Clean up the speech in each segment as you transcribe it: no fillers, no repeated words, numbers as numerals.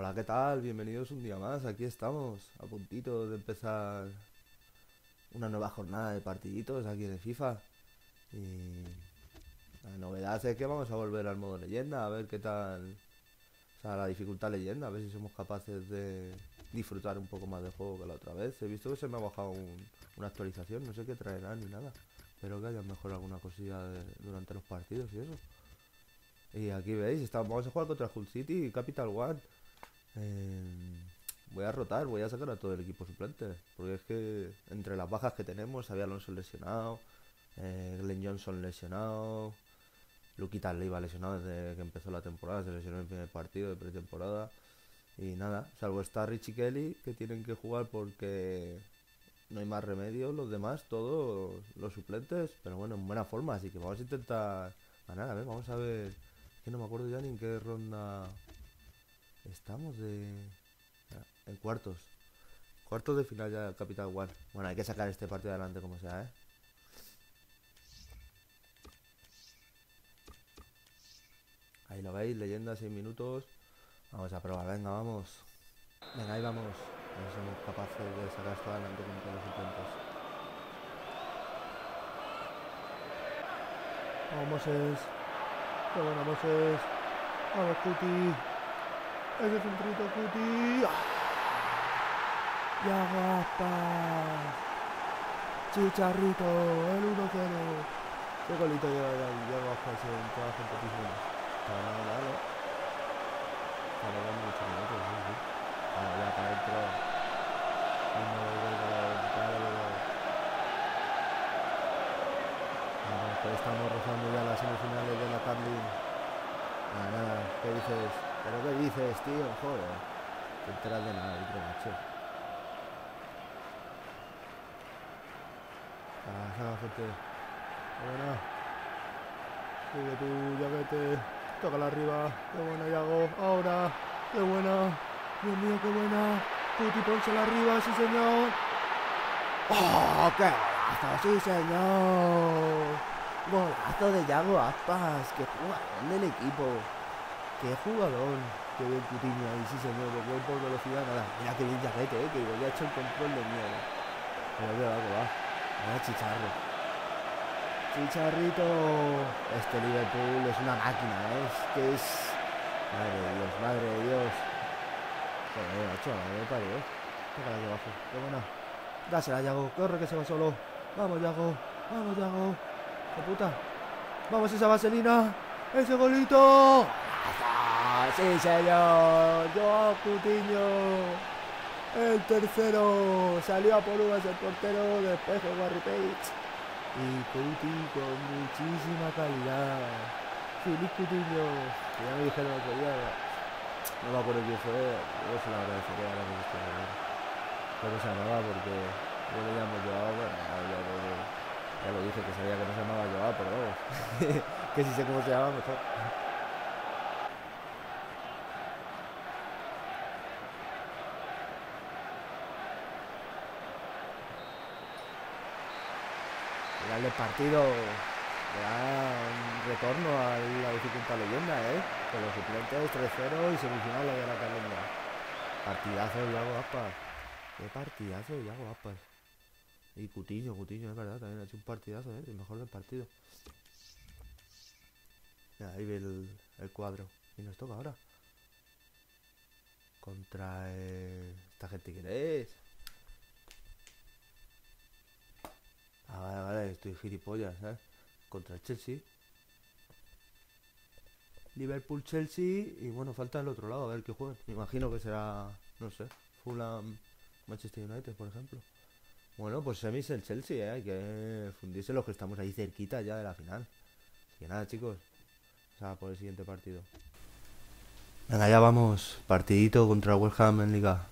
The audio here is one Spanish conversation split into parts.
Hola, ¿qué tal? Bienvenidos un día más, aquí estamos, a puntito de empezar una nueva jornada de partiditos aquí en el FIFA. Y la novedad es que vamos a volver al modo leyenda, a ver qué tal, o sea, la dificultad leyenda, a ver si somos capaces de disfrutar un poco más del juego que la otra vez. He visto que se me ha bajado una actualización, no sé qué traerá ni nada, pero que hayan mejorado alguna cosilla durante los partidos y eso. Y aquí veis, vamos a jugar contra Hull City y Capital One. Voy a rotar, voy a sacar a todo el equipo suplente, porque es que entre las bajas que tenemos, Xabi Alonso lesionado, Glenn Johnson lesionado, Luquita Leiva lesionado desde que empezó la temporada, se lesionó en el primer partido de pretemporada. Y nada, salvo está Richie Kelly, que tienen que jugar porque no hay más remedio. Los demás, todos los suplentes, pero bueno, en buena forma, así que vamos a intentar ganar. A ver, vamos a ver, es que no me acuerdo ya ni en qué ronda estamos en cuartos. Cuartos de final ya, Capital One. Bueno, hay que sacar este partido adelante como sea, ¿eh? Ahí lo veis, leyenda, 6 minutos. Vamos a probar, venga, vamos. Venga, ahí vamos. A ver si somos capaces de sacar esto adelante con todos los intentos. Vamos, Moses. Qué bueno, Moses. Vamos, Cuti. Ese es un trito, Cuti. ¡Ah! Iago Aspas. Chicharrito. El 1-0. Qué golito lleva ya Iago Aspas en toda la competición. Para nada, ¿no? Para dar muchos minutos, sí. Para ya, para entrar. Pero estamos rozando ya las semifinales de la Carlin. Nada, nada. ¿Qué dices? ¿Pero qué dices, tío? Joder. Te enteras de nada, otro macho. Ah, saca gente. Buena. Sigue tú, Yaguete. Tócala arriba. Qué buena, Iago. Ahora. Qué buena. Dios mío, qué buena. Cuti, pónsela arriba, sí señor. ¡Oh, qué golazo, sí señor! Golazo de Iago Aspas. Qué jugador del equipo. ¡Qué jugador! ¡Qué bien Coutinho ahí, sí señor! Porque voy por velocidad, nada. Mira qué bien Jarrete, que ya ha hecho el control de miedo. Pero que va, que va. Mira Chicharro. Chicharrito. Este Liverpool es una máquina, ¿eh? Es que es... Madre de Dios, madre de Dios. Joder, macho, madre de parió. Tócala aquí abajo, qué buena. Dásela, Iago, corre que se va solo. Vamos, Iago, vamos, Iago. ¡Qué puta! ¡Vamos esa vaselina! ¡Ese golito! ¡Sí, señor! ¡Joao Coutinho! El tercero. Salió a por uvas el portero. Despejo Barry Page. Y Coutinho con muchísima calidad. Philippe Coutinho. Que ya me dijeron otro día. No me acuerdo quién fue. Yo se lo agradecería a la ministra. Pero se llamaba porque yo le llamo Joao. Bueno, ya lo dije que sabía que no se llamaba Joao, pero vamos. Que si sé cómo se llama mejor. Darle partido, le da un retorno a la dificultad leyenda, con los suplentes, 3-0 y semifinales de la calenda. Partidazo de Iago Aspas. Qué partidazo de Iago Aspas. Y Coutinho, es verdad, también ha hecho un partidazo, el mejor del partido. Mira, ahí ve el cuadro. Y nos toca ahora contra esta gente que es. Ah, vale, estoy gilipollas, ¿sabes? Contra el Chelsea. Liverpool-Chelsea. Y bueno, falta el otro lado, a ver qué juegan. Me imagino que será, no sé, Fulham-Manchester United, por ejemplo. Bueno, pues semis el Chelsea, hay que fundirse los que estamos ahí cerquita ya de la final. Así que nada, chicos, o sea, por el siguiente partido. Venga, ya vamos. Partidito contra West Ham en Liga.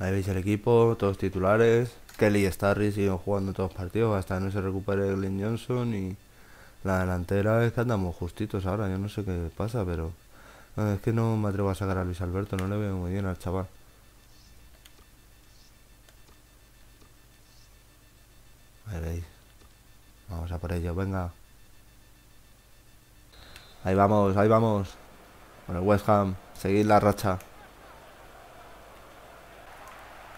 Ahí veis el equipo, todos titulares. Kelly y Starris siguen jugando todos los partidos hasta que no se recupere Glenn Johnson. Y la delantera es que andamos justitos ahora. Yo no sé qué pasa, pero es que no me atrevo a sacar a Luis Alberto. No le veo muy bien al chaval. Ahí veis. Vamos a por ello, venga. Ahí vamos, ahí vamos. Bueno, West Ham, seguid la racha.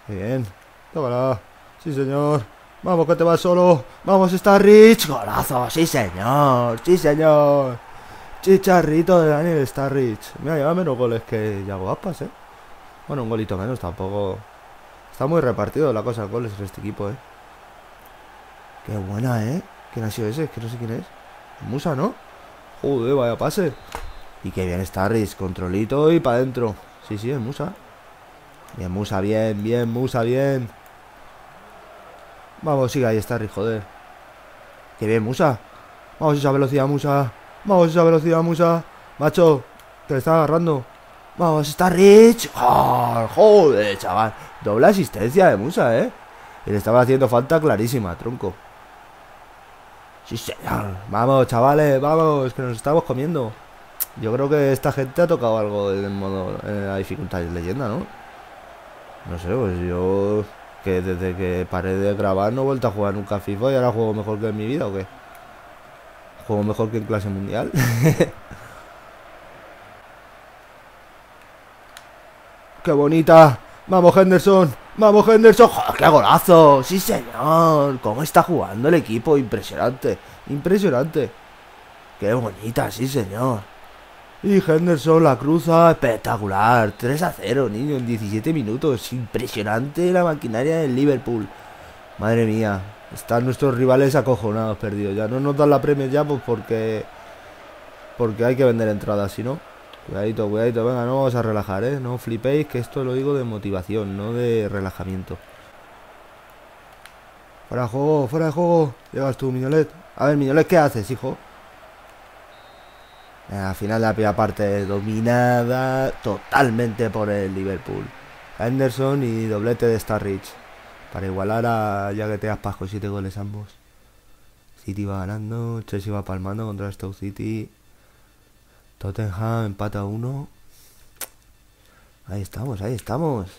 Bien. Tómala. Sí, señor. Vamos, que te vas solo. Vamos, Starris. Golazo. Sí, señor. Sí, señor. Chicharrito de Daniel Sturridge. Mira, lleva menos goles que Iago Aspas, ¿eh? Bueno, un golito menos tampoco. Está muy repartido la cosa de goles en este equipo, ¿eh? Qué buena, ¿eh? ¿Quién ha sido ese? Es que no sé quién es. Musa, ¿no? Joder, vaya pase. Y qué bien Starris. Controlito y para adentro. Sí, sí, es Musa. Bien, Musa, bien, bien, Musa, bien. Vamos, sigue ahí Starris, joder. Qué bien, Musa. Vamos, esa velocidad, Musa. Vamos, esa velocidad, Musa. Macho, te está agarrando. Vamos, Starris. ¡Oh, joder, chaval! Doble asistencia de Musa, ¿eh? Y le estaba haciendo falta clarísima, tronco. Sí, señor. Vamos, chavales, vamos, que nos estamos comiendo. Yo creo que esta gente ha tocado algo del modo la dificultad de leyenda, ¿no? No sé, pues yo... Que desde que paré de grabar no he vuelto a jugar nunca a FIFA y ahora juego mejor que en mi vida, ¿o qué? Juego mejor que en clase mundial. ¡Qué bonita! ¡Vamos, Henderson! ¡Vamos, Henderson! ¡Joder, qué golazo! ¡Sí, señor! ¿Cómo está jugando el equipo? Impresionante. Impresionante. ¡Qué bonita! ¡Sí, señor! Y Henderson la cruza. Espectacular. 3-0, niño, en 17 minutos. Impresionante la maquinaria del Liverpool. Madre mía. Están nuestros rivales acojonados, perdidos. Ya no nos dan la Premier ya, pues porque hay que vender entradas, si no. Cuidadito, cuidadito. Venga, no vamos a relajar, ¿eh? No flipéis, que esto lo digo de motivación, no de relajamiento. Fuera de juego, fuera de juego. Llevas tú, Mignolet. A ver, Mignolet, ¿qué haces, hijo? Al final de la primera parte dominada totalmente por el Liverpool. Henderson y doblete de Starridge para igualar a Iago Aspas con 7 goles ambos. City va ganando, Chelsea va palmando contra Stoke City. Tottenham empata 1. Ahí estamos,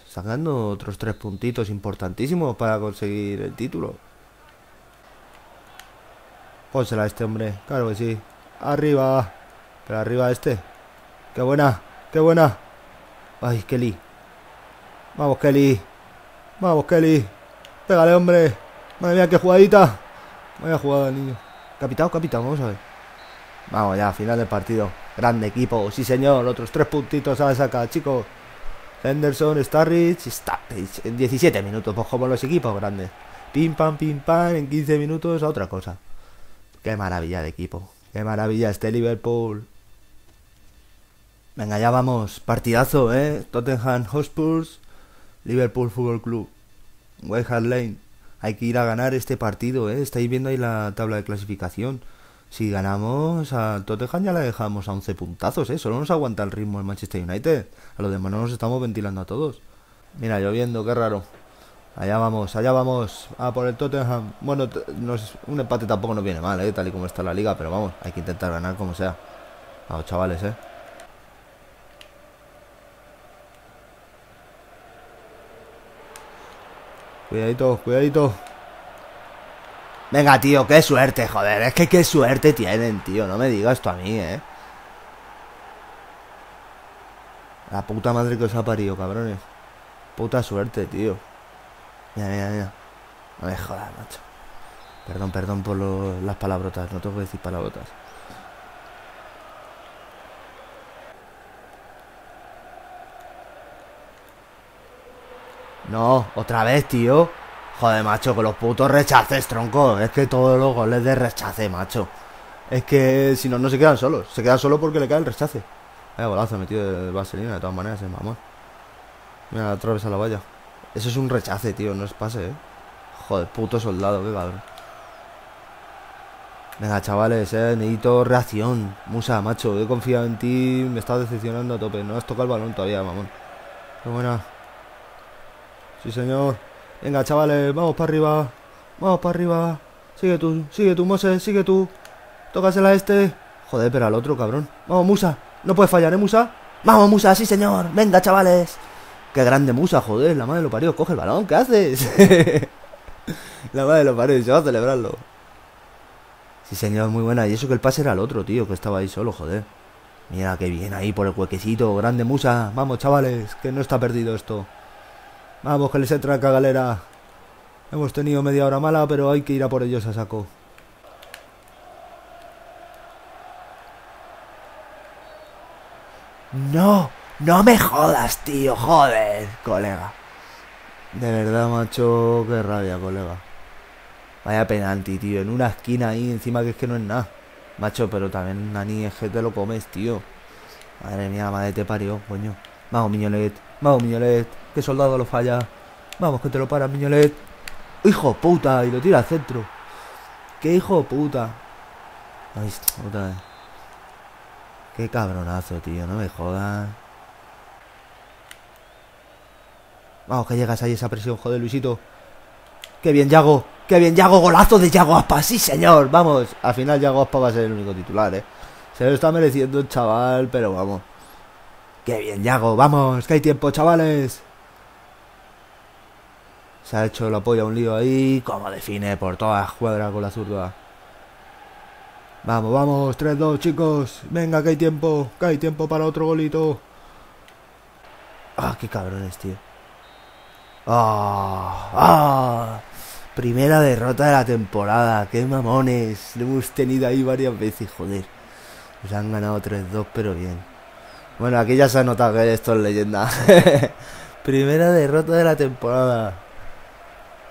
sacando otros 3 puntitos importantísimos para conseguir el título. Pónsela a este hombre, claro que sí. Arriba. Pero arriba este. ¡Qué buena! ¡Qué buena! ¡Ay, Kelly! ¡Vamos, Kelly! ¡Vamos, Kelly! ¡Pégale, hombre! ¡Madre mía, qué jugadita! Vaya jugada, niño. Capitado, capitado, vamos a ver. Vamos ya, final del partido. Grande equipo, sí señor. Otros 3 puntitos a la saca, chicos. Henderson, Starridge, Starridge. En 17 minutos, pues como los equipos grandes. Pim, pam, en 15 minutos a otra cosa. ¡Qué maravilla de equipo! ¡Qué maravilla este Liverpool! Venga, ya vamos. Partidazo, ¿eh? Tottenham Hotspurs, Liverpool Fútbol Club, White Hart Lane. Hay que ir a ganar este partido, ¿eh? Estáis viendo ahí la tabla de clasificación. Si ganamos al Tottenham ya la dejamos a 11 puntazos, ¿eh? Solo nos aguanta el ritmo el Manchester United. A los demás no nos estamos ventilando a todos. Mira, lloviendo, qué raro. Allá vamos, allá vamos. A por el Tottenham. Bueno, un empate tampoco nos viene mal, ¿eh? Tal y como está la liga, pero vamos, hay que intentar ganar como sea. Vamos, chavales, ¿eh? Cuidadito, cuidadito. Venga, tío, qué suerte, joder. Es que qué suerte tienen, tío. No me digas tú a mí, ¿eh? La puta madre que os ha parido, cabrones. Puta suerte, tío. Mira, mira, mira. No me jodas, macho. Perdón, perdón por las palabrotas. No tengo que decir palabrotas. No, otra vez, tío. Joder, macho, con los putos rechaces, tronco. Es que todos los goles de rechace, macho. Es que si no, no se quedan solos. Se quedan solos porque le cae el rechace. Vaya golazo metido de vaselina, de todas maneras, mamón. Mira, atraviesa la valla. Eso es un rechace, tío, no es pase, ¿eh? Joder, puto soldado, qué cabrón. Venga, chavales, necesito reacción. Musa, macho, he confiado en ti. Me estás decepcionando a tope. No has tocado el balón todavía, mamón. Qué buena. Sí, señor. Venga, chavales, vamos para arriba. Vamos para arriba. Sigue tú, Moses, sigue tú. Tócasela a este. Joder, pero al otro, cabrón. Vamos, Musa. No puedes fallar, ¿eh, Musa? Vamos, Musa, sí, señor. Venga, chavales. ¡Qué grande Musa, joder! La madre lo parió. Coge el balón, ¿qué haces? La madre lo parió, se va a celebrarlo. Sí, señor, muy buena. Y eso que el pase era el otro, tío, que estaba ahí solo, joder. Mira, qué bien ahí por el huequecito. Grande Musa. Vamos, chavales, que no está perdido esto. Vamos, que les entra Cagalera. Hemos tenido media hora mala, pero hay que ir a por ellos a saco. No, no me jodas, tío, joder, colega. De verdad, macho, qué rabia, colega. Vaya penalti, tío, en una esquina ahí, encima que es que no es nada. Macho, pero también, Nani, es que te lo comes, tío. Madre mía, la madre te parió, coño. Vamos, Mignolet, vamos, Mignolet. Que soldado lo falla. Vamos, que te lo para, Mignolet. Hijo puta, y lo tira al centro. Qué hijo puta. Ahí está, otra vez. Qué cabronazo, tío, no me jodas. Vamos, que llegas ahí esa presión, joder, Luisito. Qué bien, Iago. Qué bien, Iago, golazo de Iago Aspas. Sí, señor, vamos. Al final Iago Aspas va a ser el único titular, eh. Se lo está mereciendo el chaval, pero vamos. Qué bien, Iago, vamos, que hay tiempo, chavales. Se ha hecho la polla un lío ahí. Como define por toda la cuadra con la zurda. Vamos, vamos, 3-2, chicos. Venga, que hay tiempo para otro golito. Ah, qué cabrones, tío. Ah, ah. Primera derrota de la temporada. Qué mamones. Lo hemos tenido ahí varias veces, joder. Nos han ganado 3-2, pero bien. Bueno, aquí ya se ha notado que esto es leyenda. Primera derrota de la temporada.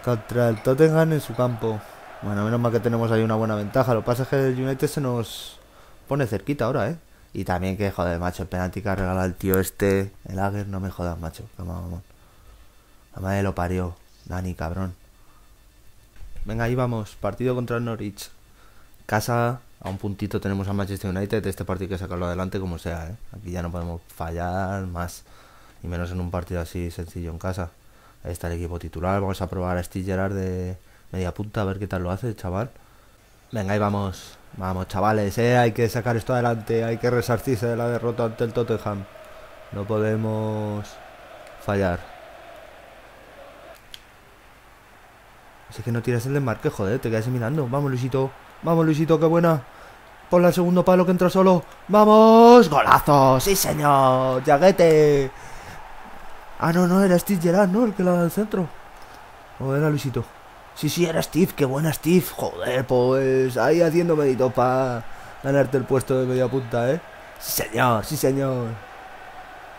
Contra el Tottenham en su campo. Bueno, menos mal que tenemos ahí una buena ventaja. Lo que pasa es que el United se nos pone cerquita ahora, ¿eh? Y también que, joder, macho, el penalti que ha regalado el tío este, el Ager, no me jodas, macho. La madre lo parió, Dani, cabrón. Venga, ahí vamos. Partido contra el Norwich. Casa, a un puntito tenemos a Manchester United. Este partido hay que sacarlo adelante como sea, ¿eh? Aquí ya no podemos fallar más. Y menos en un partido así sencillo en casa. Ahí está el equipo titular. Vamos a probar a Steve Gerrard de media punta, a ver qué tal lo hace el chaval. Venga, ahí vamos. Vamos, chavales, ¿eh? Hay que sacar esto adelante. Hay que resarcirse de la derrota ante el Tottenham. No podemos fallar. Así que no tiras el desmarque, joder. Te quedas mirando. Vamos, Luisito. Vamos, Luisito, qué buena. Ponla al segundo palo que entra solo. ¡Vamos! ¡Golazo! ¡Sí, señor! ¡Yaguete! Ah, no, no, era Steve Gerrard, ¿no? El que la da al centro. O era Luisito. Sí, sí, era Steve, qué buena Steve. Joder, pues ahí haciendo mérito para ganarte el puesto de media punta, ¿eh? Sí, señor, sí, señor.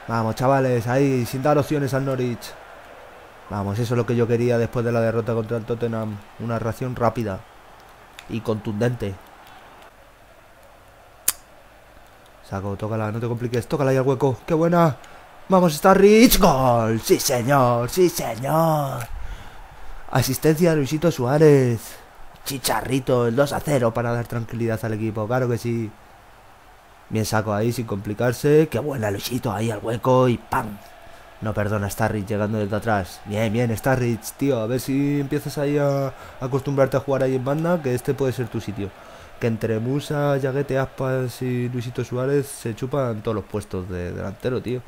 Vamos, chavales, ahí, sin dar opciones al Norwich. Vamos, eso es lo que yo quería después de la derrota contra el Tottenham. Una reacción rápida y contundente. Saco, tócala, no te compliques, tócala ahí al hueco. ¡Qué buena! ¡Vamos, Starris! ¡Gol! ¡Sí, señor! ¡Sí, señor! Asistencia de Luisito Suárez. Chicharrito, el 2-0 para dar tranquilidad al equipo, claro que sí. Bien saco ahí sin complicarse. Qué buena Luisito, ahí al hueco y ¡pam! No perdona Starrich llegando desde atrás. Bien, bien Starrich, tío, a ver si empiezas ahí a acostumbrarte a jugar ahí en banda, que este puede ser tu sitio. Que entre Musa, Iaguete, Aspas y Luisito Suárez se chupan todos los puestos de delantero, tío.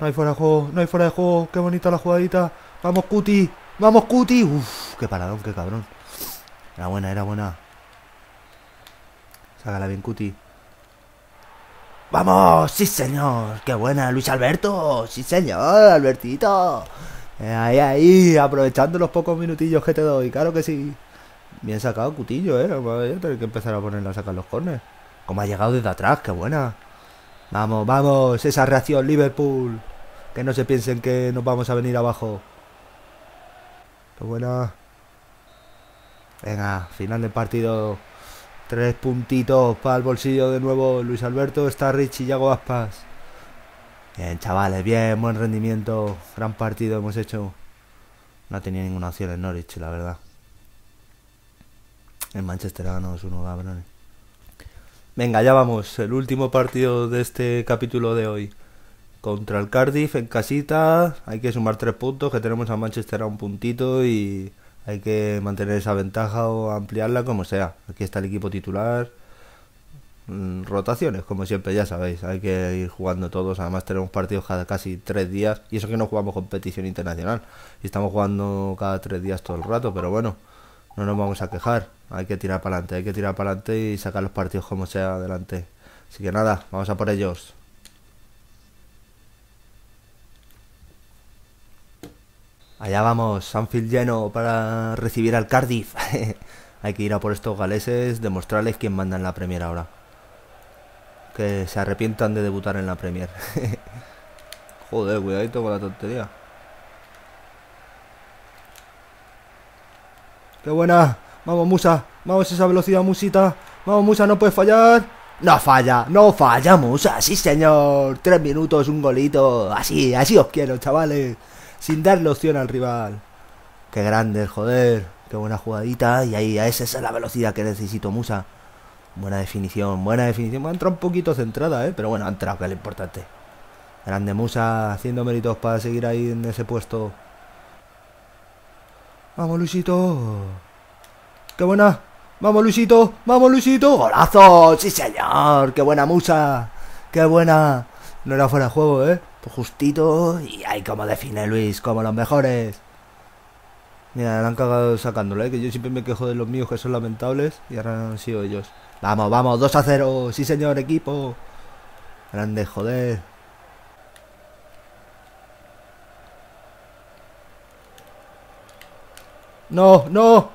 No hay fuera de juego, no hay fuera de juego. Qué bonita la jugadita. Vamos, Cuti. Vamos, Cuti. Uf, qué paradón, qué cabrón. Era buena, era buena. Sácala bien, Cuti. ¡Vamos! ¡Sí, señor! ¡Qué buena! ¡Luis Alberto! ¡Sí, señor! ¡Albertito! Ahí, ahí. Aprovechando los pocos minutillos que te doy. Claro que sí. Bien sacado, Coutinho, ¿eh? Voy a tener que empezar a ponerla a sacar los corners. Como ha llegado desde atrás. ¡Qué buena! Vamos, vamos, esa reacción Liverpool. Que no se piensen que nos vamos a venir abajo. Qué buena. Venga, final del partido. 3 puntitos para el bolsillo de nuevo. Luis Alberto, Starrich y Iago Aspas. Bien, chavales, bien, buen rendimiento. Gran partido hemos hecho. No tenía ninguna opción en Norwich, la verdad. El Manchester ha ganado 2-1, cabrones. Venga, ya vamos, el último partido de este capítulo de hoy. Contra el Cardiff en casita, hay que sumar 3 puntos, que tenemos a Manchester a un puntito y hay que mantener esa ventaja o ampliarla como sea. Aquí está el equipo titular, rotaciones como siempre, ya sabéis, hay que ir jugando todos, además tenemos partidos cada casi 3 días y eso que no jugamos competición internacional y estamos jugando cada 3 días todo el rato, pero bueno. No nos vamos a quejar, hay que tirar para adelante, hay que tirar para adelante y sacar los partidos como sea adelante. Así que nada, vamos a por ellos. Allá vamos, Anfield lleno para recibir al Cardiff. Hay que ir a por estos galeses, demostrarles quién manda en la Premier ahora. Que se arrepientan de debutar en la Premier. Joder, cuidadito con la tontería. ¡Qué buena! ¡Vamos, Musa! ¡Vamos esa velocidad, Musita! ¡Vamos, Musa! ¡No puedes fallar! ¡No falla! ¡No falla, Musa! ¡Sí, señor! 3 minutos, un golito. Así, así os quiero, chavales. Sin darle opción al rival. ¡Qué grande, joder! ¡Qué buena jugadita! Y ahí, esa es la velocidad que necesito, Musa. Buena definición, buena definición. Me ha entrado un poquito centrada, pero bueno, ha entrado, que es lo importante. Grande Musa, haciendo méritos para seguir ahí en ese puesto. ¡Vamos, Luisito! ¡Qué buena! ¡Vamos, Luisito! ¡Vamos, Luisito! ¡Golazo! ¡Sí, señor! ¡Qué buena, Musa! ¡Qué buena! No era fuera de juego, Pues justito. Y ahí como define Luis, como los mejores. Mira, la han cagado sacándole, que yo siempre me quejo de los míos que son lamentables. Y ahora han sido ellos. ¡Vamos, vamos! ¡2-0! ¡Sí, señor, equipo! ¡Grande, joder! ¡No, no!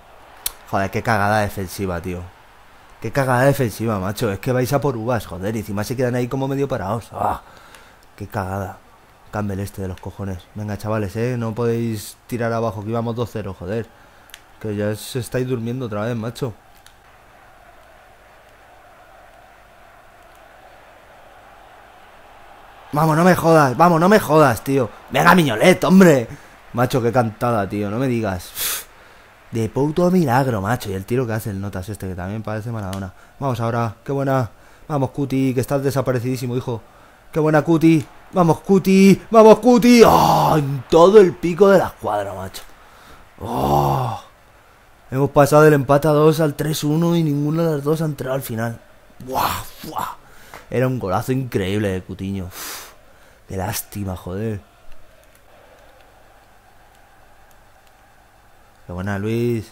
Joder, qué cagada defensiva, tío. Qué cagada defensiva, macho. Es que vais a por uvas, joder. Y encima se quedan ahí como medio parados. ¡Ah! ¡Qué cagada! Campbell este de los cojones. Venga, chavales, no podéis tirar abajo, que íbamos 2-0, joder. Que ya se estáis durmiendo otra vez, macho. Vamos, no me jodas. Vamos, no me jodas, tío. Venga, Mignolet, hombre. Macho, qué cantada, tío. No me digas. De puto milagro, macho. Y el tiro que hace el Notas este, que también parece Maradona. Vamos ahora. ¡Qué buena! Vamos, Cuti, que estás desaparecidísimo, hijo. ¡Qué buena, Cuti! ¡Vamos, Cuti! ¡Vamos, Cuti! ¡Oh! En todo el pico de la escuadra, macho. ¡Oh! Hemos pasado del empate a 2 al 3-1 y ninguna de las dos ha entrado al final. ¡Buah! ¡Buah! Era un golazo increíble de Coutinho. Uf, ¡qué lástima, joder! ¡Qué buena, Luis!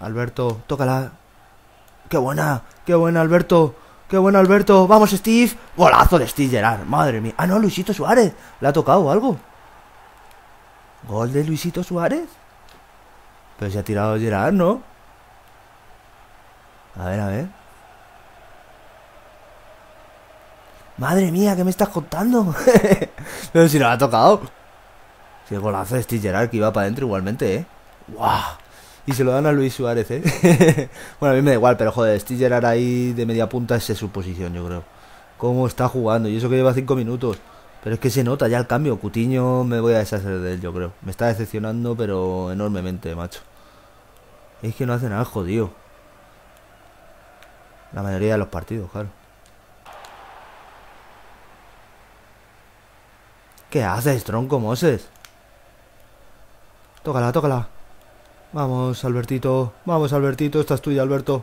Alberto, tócala. ¡Qué buena! ¡Qué buena, Alberto! ¡Qué buena, Alberto! ¡Vamos, Steve! ¡Golazo de Steve Gerrard! ¡Madre mía! ¡Ah, no, Luisito Suárez! ¿Le ha tocado algo? ¿Gol de Luisito Suárez? Pero se ha tirado Gerrard, ¿no? A ver, a ver. ¡Madre mía! ¿Qué me estás contando? Pero si no le ha tocado. Si el golazo de Steve Gerrard, que iba para adentro igualmente, ¡Wow! Y se lo dan a Luis Suárez, Bueno, a mí me da igual, pero joder, Steve Gerrard ahí de media punta, esa es su posición, yo creo. Cómo está jugando, y eso que lleva 5 minutos. Pero es que se nota ya el cambio. Coutinho, me voy a deshacer de él, yo creo. Me está decepcionando, pero enormemente, macho. Es que no hace nada, jodido. La mayoría de los partidos, claro. ¿Qué haces, tronco, Moses? Tócala, tócala. Vamos, Albertito. Vamos, Albertito. Esta es tuya, Alberto.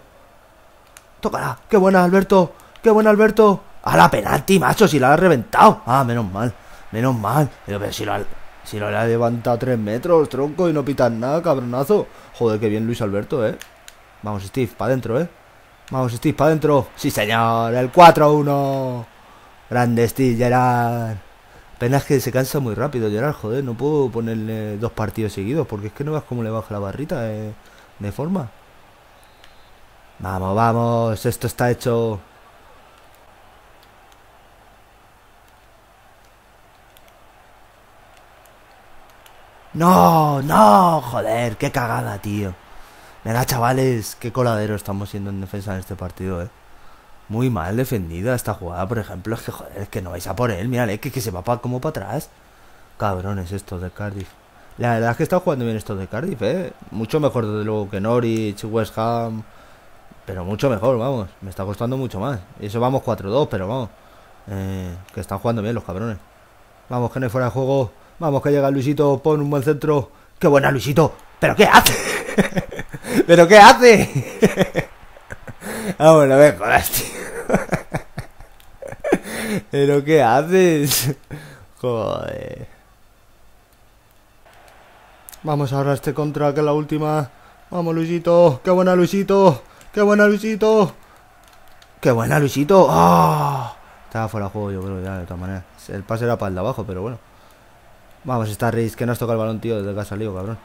Tócala. ¡Qué buena, Alberto! ¡Qué buena, Alberto! ¡A la penalti, macho! ¡Si la ha reventado! ¡Ah, menos mal! ¡Menos mal! Pero si lo ha levantado 3 metros, tronco, y no pitas nada, cabronazo. Joder, qué bien Luis Alberto, Vamos, Steve, para adentro, Vamos, Steve, para adentro. ¡Sí, señor! ¡El 4-1! ¡Grande, Steve Gerrard! Pena es que se cansa muy rápido Gerrard, joder, no puedo ponerle 2 partidos seguidos, porque es que no veas cómo le baja la barrita de forma. Vamos, vamos, esto está hecho. No, no, joder, qué cagada, tío. Mira, chavales, qué coladero estamos siendo en defensa en este partido, Muy mal defendida esta jugada, por ejemplo. Es que, joder, es que no vais a por él. Mirad, es que se va como para atrás. Cabrones estos de Cardiff. La verdad es que están jugando bien estos de Cardiff, Mucho mejor, desde luego, que Norwich, West Ham. Pero mucho mejor, vamos. Me está costando mucho más. Y eso vamos 4-2, pero vamos. Que están jugando bien los cabrones. Vamos, que no hay fuera de juego. Vamos, que llega Luisito, pon un buen centro. ¡Qué buena, Luisito! ¿Pero qué hace? ¿Pero qué hace? Vamos, no me jodas, tío. ¿Pero qué haces? Joder. Vamos ahora a este contra, que es la última. Vamos, Luisito. ¡Qué buena, Luisito! ¡Qué buena, Luisito! ¡Qué buena, Luisito! ¡Oh! Estaba fuera de juego, yo creo, ya, de todas maneras. El pase era para el de abajo, pero bueno. Vamos, Starris, que no has tocado el balón, tío, desde que ha salido, cabrón.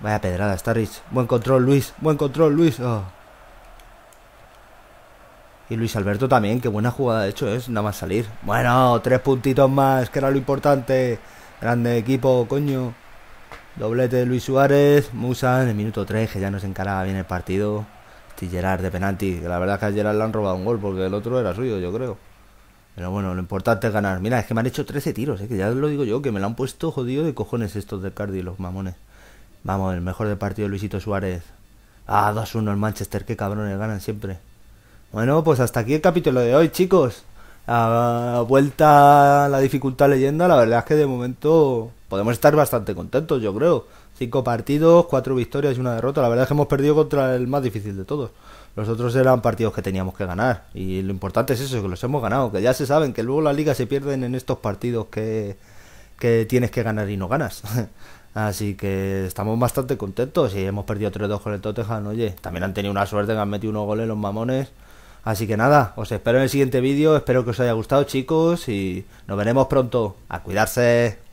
Vaya pedrada, Starris. Buen control, Luis. Buen control, Luis. Oh. Y Luis Alberto también. Qué buena jugada, de hecho, es nada más salir. Bueno, 3 puntitos más, que era lo importante. Grande equipo, coño. Doblete de Luis Suárez. Musa en el minuto 3, que ya nos encaraba bien el partido. Steve Gerrard de penalti. Que la verdad es que a Gerrard le han robado un gol, porque el otro era suyo, yo creo. Pero bueno, lo importante es ganar. Mira, es que me han hecho 13 tiros, que ya os lo digo yo, que me lo han puesto jodido de cojones estos de Cardiff, los mamones. Vamos, el mejor del partido, Luisito Suárez. Ah, 2-1 el Manchester, qué cabrones, ganan siempre. Bueno, pues hasta aquí el capítulo de hoy, chicos. Vuelta a la dificultad leyenda, la verdad es que de momento podemos estar bastante contentos, yo creo. 5 partidos, 4 victorias y 1 derrota. La verdad es que hemos perdido contra el más difícil de todos. Los otros eran partidos que teníamos que ganar. Y lo importante es eso, que los hemos ganado. Que ya se saben que luego la liga se pierden en estos partidos que tienes que ganar y no ganas. Así que estamos bastante contentos. Y hemos perdido 3-2 con el Tottenham. Oye, también han tenido una suerte que han metido unos goles los mamones. Así que nada, os espero en el siguiente vídeo. Espero que os haya gustado, chicos. Y nos veremos pronto. A cuidarse.